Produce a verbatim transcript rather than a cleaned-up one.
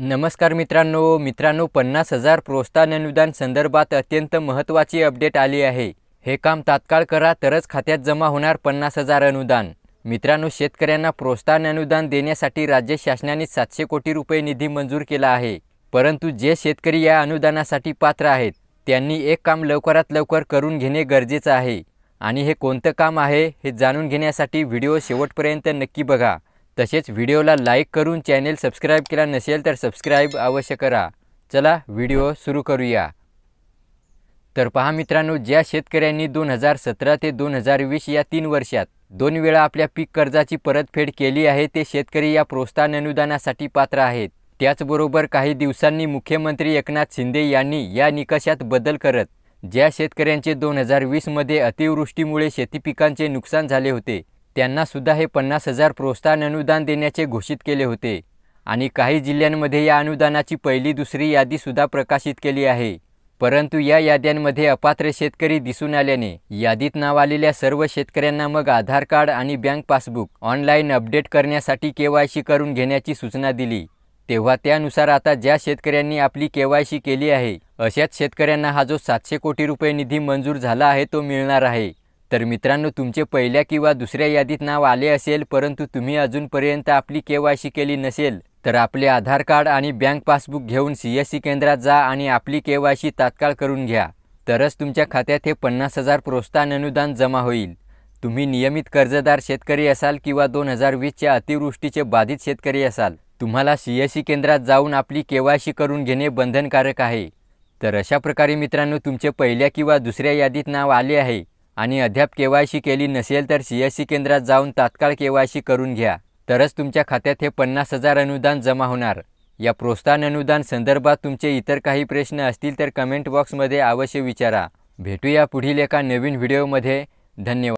नमस्कार मित्रांनो मित्रांनो पन्नास हजार प्रोत्साहन अनुदान संदर्भात अत्यंत महत्त्वाची अपडेट आली आहे। हे काम तात्काळ करा तरच खात्यात जमा होणार पन्नास हजार अनुदान। मित्रांनो, शेतकऱ्यांना प्रोत्साहन अनुदान देण्यासाठी राज्य शासनाने सातशे कोटी रुपये निधी मंजूर केला आहे। परंतु जे शेतकरी या अनुदानासाठी पात्र आहेत त्यांनी एक काम लवकरात लवकर करून घेणे गरजेचे आहे। आणि हे कोणते काम आहे हे जाणून घेण्यासाठी व्हिडिओ शेवटपर्यंत नक्की बघा। तसेच व्हिडिओला लाईक करून चॅनल सबस्क्राइब केला नसेल तर सबस्क्राइब अवश्य करा। चला व्हिडिओ सुरू करूया। तर पहा मित्रांनो, ज्या शेतकऱ्यांनी दोन हजार सतरा ते दोन हजार वीस या तीन वर्षात दोन वेळा आपल्या पीक कर्जाची परतफेड केली आहे ते शेतकरी या प्रोत्साहन अनुदानासाठी पात्र आहेत। त्याचबरोबर काही दिवसांनी मुख्यमंत्री एकनाथ शिंदे यांनी या निकषात बदल करत ज्या शेतकऱ्यांचे दोन हजार वीसमध्ये अतिवृष्टीमुळे शेती पिकांचे नुकसान झाले होते त्यांना सुद्धा हे पन्नास हजार प्रोत्साहन अनुदान देण्याचे घोषित केले होते। आणि काही जिल्ह्यांमध्ये या अनुदानाची पहिली दुसरी यादी सुद्धा प्रकाशित केली आहे। परंतु या याद्यांमध्ये अपात्र शेतकरी दिसून आल्याने यादीत नाव आलेल्या सर्व शेतकऱ्यांना मग आधार कार्ड आणि बँक पासबुक ऑनलाईन अपडेट करण्यासाठी केवायसी करून घेण्याची सूचना दिली। तेव्हा त्यानुसार आता ज्या शेतकऱ्यांनी आपली केवायसी केली आहे अशाच शेतकऱ्यांना हा जो सातशे कोटी रुपये निधी मंजूर झाला आहे तो मिळणार आहे। तर मित्रांनो, तुमचे पहिल्या किंवा दुसऱ्या यादीत नाव आले असेल परंतु तुम्ही अजूनपर्यंत आपली केवायसी केली नसेल तर आपले आधार कार्ड आणि बँक पासबुक घेऊन सीएससी केंद्रात जा आणि आपली केवायसी तात्काळ करून घ्या। तरच तुमच्या खात्यात हे पन्नास हजार प्रोत्साहन अनुदान जमा होईल। तुम्ही नियमित कर्जदार शेतकरी असाल किंवा दोन हजार वीसच्या अतिवृष्टीचे बाधित शेतकरी असाल तुम्हाला सीएससी केंद्रात जाऊन आपली केवायसी करून घेणे बंधनकारक आहे। तर अशा प्रकारे मित्रांनो, तुमचे पहिल्या किंवा दुसऱ्या यादीत नाव आले आहे आणि अद्याप केवायसी केली नसेल तर सीएससी केंद्रात जाऊन तात्काळ केवायसी करून घ्या। तरच तुमच्या खात्यात हे पन्नास हजार अनुदान जमा होणार। या प्रोत्साहन अनुदान संदर्भात तुमचे इतर काही प्रश्न असतील तर कमेंट बॉक्समध्ये अवश्य विचारा। भेटूया पुढील एका नवीन व्हिडिओमध्ये। धन्यवाद।